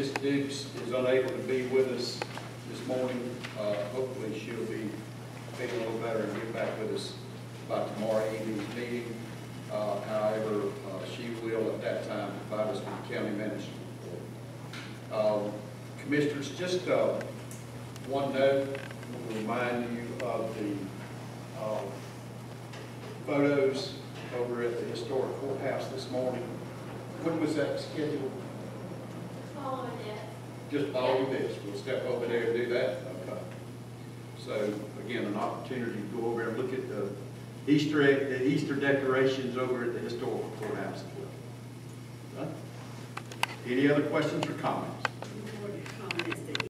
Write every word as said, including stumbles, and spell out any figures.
Miss Dukes is unable to be with us this morning. Uh, hopefully she'll be feeling a little better and get back with us by tomorrow evening's meeting. Uh, however, uh, she will at that time provide us with the county manager's report. Um, commissioners, just uh, one note to remind you of the uh, photos over at the historic courthouse this morning. When was that scheduled? Following this. Just following this. We'll step over there and do that. Okay. So again, an opportunity to go over and look at the Easter egg, the Easter decorations over at the historical courthouse as well. Okay. Any other questions or comments?